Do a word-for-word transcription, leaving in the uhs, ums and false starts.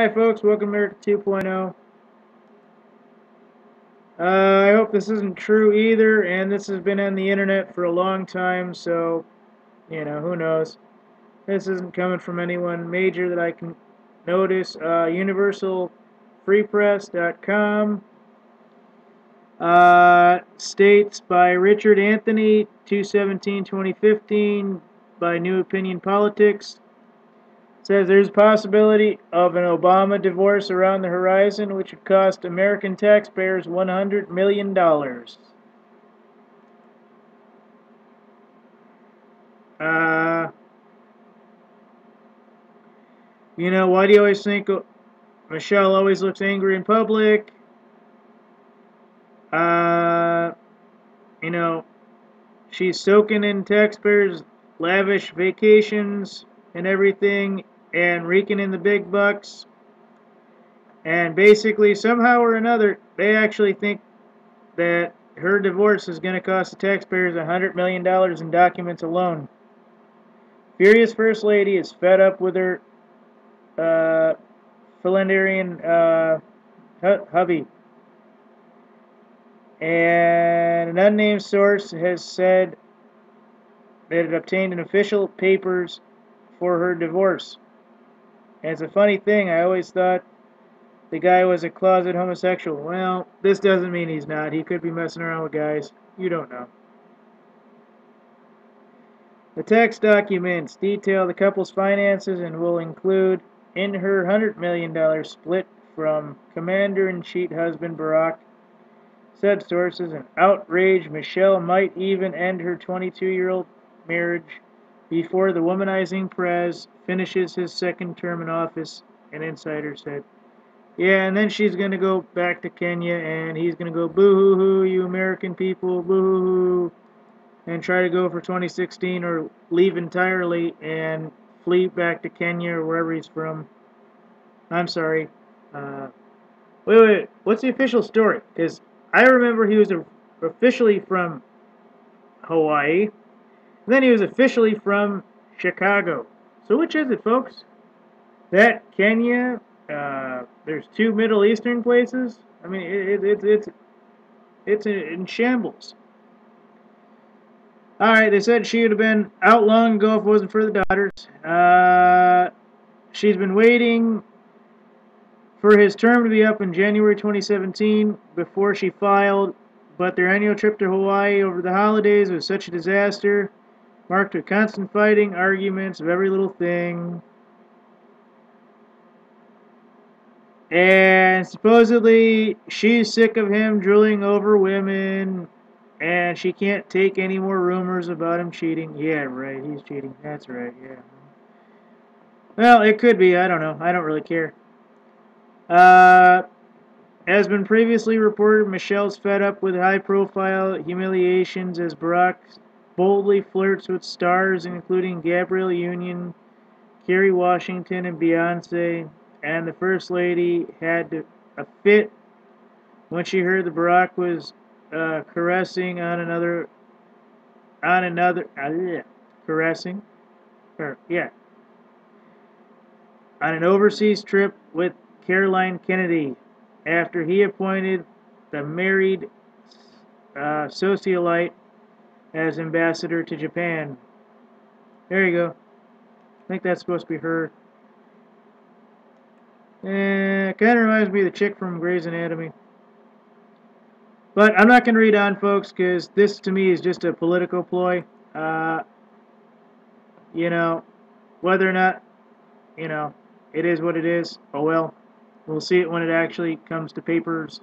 Hi folks, welcome to America two point oh. Uh, I hope this isn't true either, and this has been on the internet for a long time, so, you know, who knows. This isn't coming from anyone major that I can notice. Uh, Universal Free Press dot com uh, states by Richard Anthony, two seventeen twenty fifteen, by New Opinion Politics. Says there's a possibility of an Obama divorce around the horizon, which would cost American taxpayers one hundred million dollars. Uh, you know, why do you always think Michelle always looks angry in public? Uh, you know, she's soaking in taxpayers' lavish vacations and everything, and raking in the big bucks, and basically somehow or another they actually think that her divorce is going to cost the taxpayers a hundred million dollars in documents alone. Furious First Lady is fed up with her uh, philandering uh, hubby, and an unnamed source has said that it obtained an official papers for her divorce. And it's a funny thing, I always thought the guy was a closet homosexual. Well, this doesn't mean he's not. He could be messing around with guys. You don't know. The tax documents detail the couple's finances and will include in her one hundred million dollars split from Commander-in-Chief husband Barack. Said sources and outrage, Michelle might even end her twenty-two-year-old marriage before the womanizing prez finishes his second term in office, an insider said. Yeah, and then she's going to go back to Kenya, and he's going to go, boo-hoo-hoo, you American people, boo-hoo-hoo, and try to go for twenty sixteen or leave entirely and flee back to Kenya or wherever he's from. I'm sorry. Uh, wait, wait, what's the official story? Because I remember he was officially from Hawaii. Then he was officially from Chicago. So which is it, folks? That Kenya? Uh, there's two Middle Eastern places. I mean, it, it, it's it's in shambles. All right, they said she would have been out long ago if it wasn't for the daughters. Uh, she's been waiting for his term to be up in January twenty seventeen before she filed, but their annual trip to Hawaii over the holidays was such a disaster, marked with constant fighting, arguments of every little thing. And supposedly she's sick of him drooling over women, and she can't take any more rumors about him cheating. Yeah, right, he's cheating. That's right, yeah. Well, it could be. I don't know. I don't really care. Uh, as been previously reported, Michelle's fed up with high-profile humiliations as Barack boldly flirts with stars including Gabrielle Union, Kerry Washington, and Beyoncé, and the First Lady had a fit when she heard that Barack was uh, caressing on another, on another, uh, caressing, or yeah, on an overseas trip with Caroline Kennedy after he appointed the married uh, socialite as ambassador to Japan. There you go. I think that's supposed to be her. Eh, kind of reminds me of the chick from Grey's Anatomy. But I'm not going to read on, folks, because this to me is just a political ploy. Uh, you know, whether or not, you know, it is what it is. Oh well. We'll see it when it actually comes to papers.